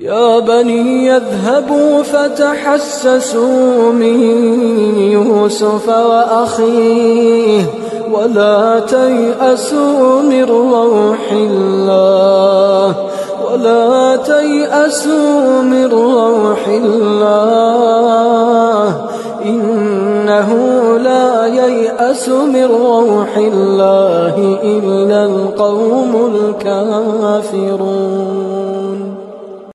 يا بني اذهبوا فتحسسوا من يوسف وأخيه ولا تيأسوا من روح الله إنه لا ييأس من روح الله إلا القوم الكافرون.